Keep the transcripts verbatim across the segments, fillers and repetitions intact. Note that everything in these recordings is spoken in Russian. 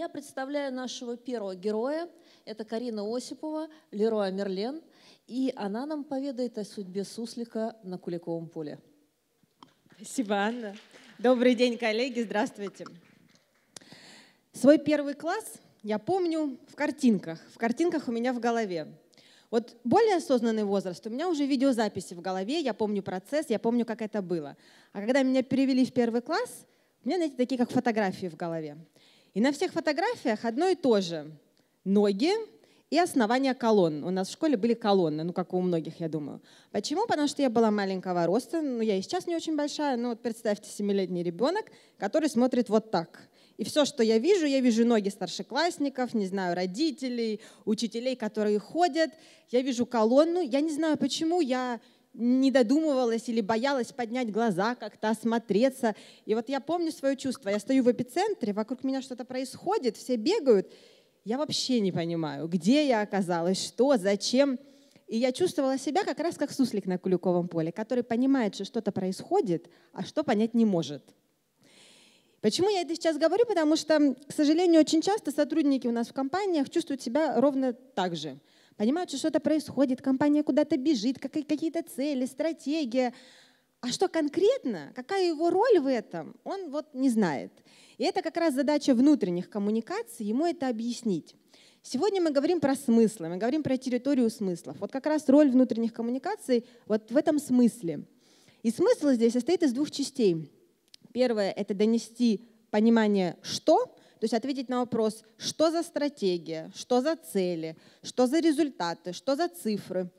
Я представляю нашего первого героя. Это Карина Осипова, Леруа-Мерлен. И она нам поведает о судьбе суслика на Куликовом поле. Спасибо, Анна. Добрый день, коллеги. Здравствуйте. Свой первый класс я помню в картинках. В картинках у меня в голове. Вот более осознанный возраст, у меня уже видеозаписи в голове, я помню процесс, я помню, как это было. А когда меня перевели в первый класс, у меня, знаете, такие как фотографии в голове. И на всех фотографиях одно и то же. Ноги и основания колонн. У нас в школе были колонны, ну как у многих, я думаю. Почему? Потому что я была маленького роста, ну я и сейчас не очень большая, но вот представьте семилетний ребенок, который смотрит вот так. И все, что я вижу, я вижу ноги старшеклассников, не знаю, родителей, учителей, которые ходят. Я вижу колонну. Я не знаю, почему я не додумывалась или боялась поднять глаза, как-то осмотреться. И вот я помню свое чувство. Я стою в эпицентре, вокруг меня что-то происходит, все бегают. Я вообще не понимаю, где я оказалась, что, зачем. И я чувствовала себя как раз как суслик на Куликовом поле, который понимает, что что-то происходит, а что понять не может. Почему я это сейчас говорю? Потому что, к сожалению, очень часто сотрудники у нас в компаниях чувствуют себя ровно так же. Понимают, что что-то происходит, компания куда-то бежит, какие-то цели, стратегия. А что конкретно, какая его роль в этом, он вот не знает. И это как раз задача внутренних коммуникаций, ему это объяснить. Сегодня мы говорим про смыслы, мы говорим про территорию смыслов. Вот как раз роль внутренних коммуникаций вот в этом смысле. И смысл здесь состоит из двух частей. Первое — это донести понимание «что», то есть ответить на вопрос «что за стратегия?», «что за цели?», «что за результаты?», «что за цифры?».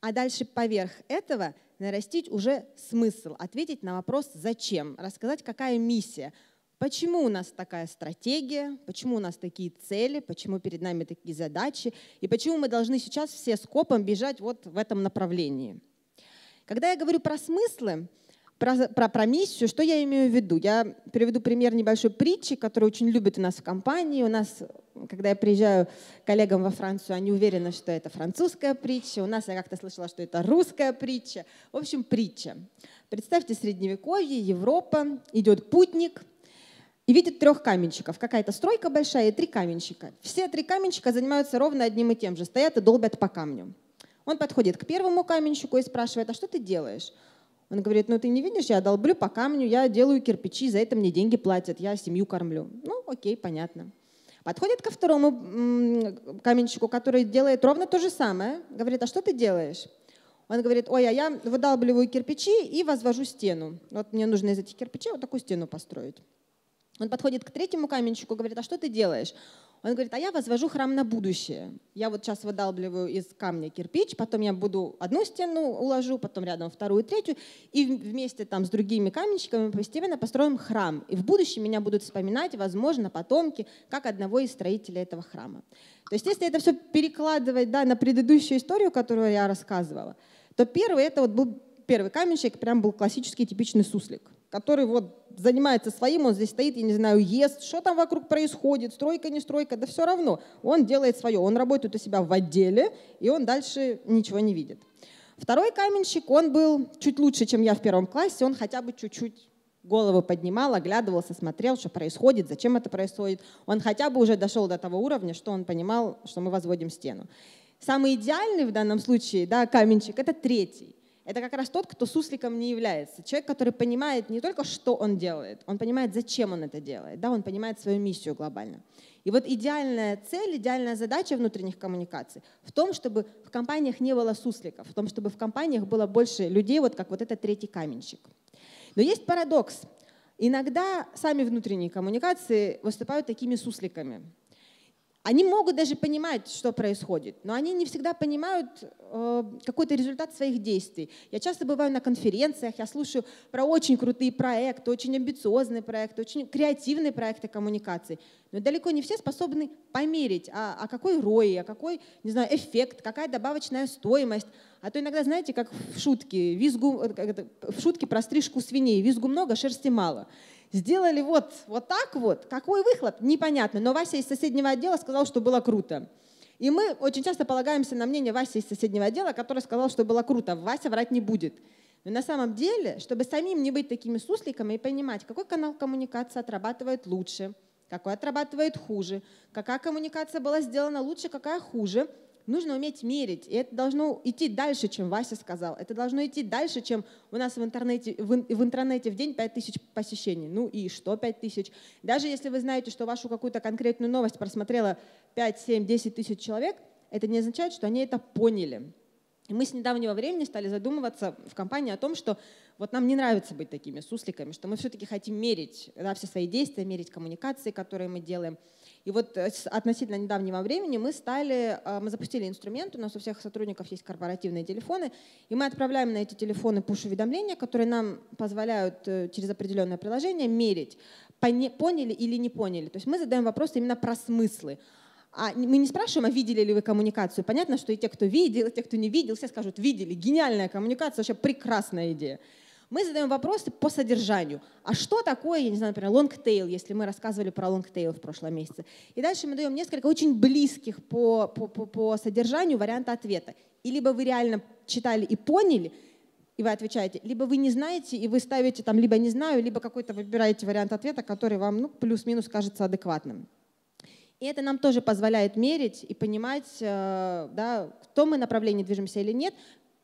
А дальше поверх этого нарастить уже смысл, ответить на вопрос «зачем?», рассказать, какая миссия, почему у нас такая стратегия, почему у нас такие цели, почему перед нами такие задачи и почему мы должны сейчас все скопом бежать вот в этом направлении. Когда я говорю про смыслы, Про, про, про миссию, что я имею в виду? Я приведу пример небольшой притчи, которую очень любят у нас в компании. У нас, когда я приезжаю к коллегам во Францию, они уверены, что это французская притча. У нас я как-то слышала, что это русская притча. В общем, притча. Представьте средневековье, Европа, идет путник и видит трех каменщиков. Какая-то стройка большая и три каменщика. Все три каменщика занимаются ровно одним и тем же. Стоят и долбят по камню. Он подходит к первому каменщику и спрашивает, а что ты делаешь? Он говорит, ну ты не видишь, я долблю по камню, я делаю кирпичи, за это мне деньги платят, я семью кормлю. Ну окей, понятно. Подходит ко второму каменщику, который делает ровно то же самое. Говорит, а что ты делаешь? Он говорит, ой, а я выдалбливаю кирпичи и возвожу стену. Вот мне нужно из этих кирпичей вот такую стену построить. Он подходит к третьему каменщику, говорит, а что ты делаешь? Он говорит, а я возвожу храм на будущее. Я вот сейчас выдалбливаю из камня кирпич, потом я буду одну стену уложу, потом рядом вторую, третью, и вместе там с другими каменщиками постепенно построим храм. И в будущем меня будут вспоминать, возможно, потомки, как одного из строителей этого храма. То есть если это все перекладывать да, на предыдущую историю, которую я рассказывала, то первый, это вот был первый каменщик, прям был классический типичный суслик, который вот занимается своим, он здесь стоит, я не знаю, ест, что там вокруг происходит, стройка, не стройка, да все равно. Он делает свое, он работает у себя в отделе, и он дальше ничего не видит. Второй каменщик, он был чуть лучше, чем я в первом классе, он хотя бы чуть-чуть голову поднимал, оглядывался, смотрел, что происходит, зачем это происходит. Он хотя бы уже дошел до того уровня, что он понимал, что мы возводим стену. Самый идеальный в данном случае да, каменщик — это третий. Это как раз тот, кто сусликом не является. Человек, который понимает не только, что он делает, он понимает, зачем он это делает, да, он понимает свою миссию глобально. И вот идеальная цель, идеальная задача внутренних коммуникаций в том, чтобы в компаниях не было сусликов, в том, чтобы в компаниях было больше людей, вот как вот этот третий каменщик. Но есть парадокс. Иногда сами внутренние коммуникации выступают такими сусликами. Они могут даже понимать, что происходит, но они не всегда понимают э, какой-то результат своих действий. Я часто бываю на конференциях, я слушаю про очень крутые проекты, очень амбициозные проекты, очень креативные проекты коммуникации. Но далеко не все способны померить, а, а какой рой, а какой, не знаю, эффект, какая добавочная стоимость. А то иногда, знаете, как в шутке, визгу, в шутке про стрижку свиней, визгу много, шерсти мало. Сделали вот, вот так вот, какой выхлоп, непонятно, но Вася из соседнего отдела сказал, что было круто. И мы очень часто полагаемся на мнение Васи из соседнего отдела, который сказал, что было круто, Вася врать не будет. Но на самом деле, чтобы самим не быть такими сусликами и понимать, какой канал коммуникации отрабатывает лучше, какой отрабатывает хуже, какая коммуникация была сделана лучше, какая хуже. Нужно уметь мерить, и это должно идти дальше, чем Вася сказал. Это должно идти дальше, чем у нас в интернете, в, в интернете в день пять тысяч посещений. Ну и что пять тысяч? Даже если вы знаете, что вашу какую-то конкретную новость просмотрело пять, семь, десять тысяч человек, это не означает, что они это поняли. И мы с недавнего времени стали задумываться в компании о том, что вот нам не нравится быть такими сусликами, что мы все-таки хотим мерить, да, все свои действия, мерить коммуникации, которые мы делаем. И вот относительно недавнего времени мы стали, мы запустили инструмент, у нас у всех сотрудников есть корпоративные телефоны, и мы отправляем на эти телефоны пуш-уведомления, которые нам позволяют через определенное приложение мерить, поняли или не поняли. То есть мы задаем вопрос именно про смыслы. А мы не спрашиваем, а видели ли вы коммуникацию. Понятно, что и те, кто видел, и те, кто не видел, все скажут, видели, гениальная коммуникация, вообще прекрасная идея. Мы задаем вопросы по содержанию. А что такое, я не знаю, например, long tail, если мы рассказывали про long tail в прошлом месяце. И дальше мы даем несколько очень близких по, по, по, по содержанию варианта ответа. И либо вы реально читали и поняли, и вы отвечаете, либо вы не знаете, и вы ставите там либо не знаю, либо какой-то выбираете вариант ответа, который вам ну, плюс-минус кажется адекватным. И это нам тоже позволяет мерить и понимать, да, в том мы направлении движемся или нет,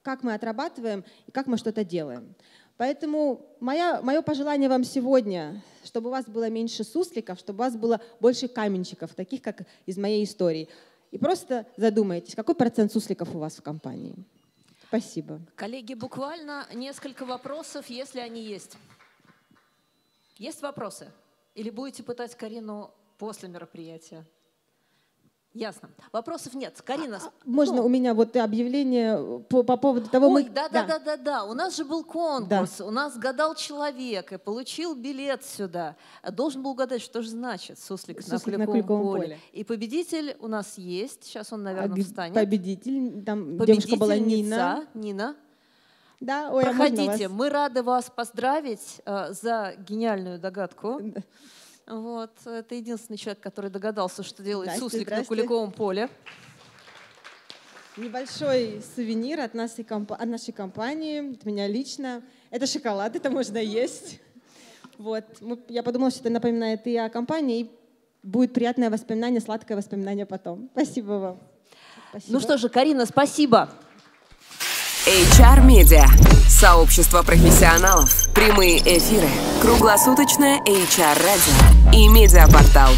как мы отрабатываем и как мы что-то делаем. Поэтому моя, мое пожелание вам сегодня, чтобы у вас было меньше сусликов, чтобы у вас было больше каменщиков, таких как из моей истории. И просто задумайтесь, какой процент сусликов у вас в компании. Спасибо. Коллеги, буквально несколько вопросов, если они есть. Есть вопросы? Или будете пытать Карину после мероприятия? Ясно. Вопросов нет. Карина. А, можно ну, у меня вот объявление по, по поводу того, ой, мы… Да, да, да, да, да. У нас же был конкурс, да. У нас гадал человек и получил билет сюда. Должен был угадать, что же значит суслик, суслик на Куликовом поле. поле. И победитель у нас есть. Сейчас он, наверное, а, встанет. Победитель. Там девушка была Нина. Нина. Да, ой, проходите. Мы рады вас поздравить э, за гениальную догадку. Вот, это единственный человек, который догадался, что делает здрасте, суслик здрасте. на Куликовом поле. Небольшой сувенир от, нас и комп... от нашей компании, от меня лично. Это шоколад, это можно есть. Вот. Я подумала, что это напоминает и о компании, и будет приятное воспоминание, сладкое воспоминание потом. Спасибо вам. Спасибо. Ну что же, Карина, спасибо. эйч ар Media. Сообщество профессионалов. Прямые эфиры. Круглосуточное эйч ар Radio и медиапортал.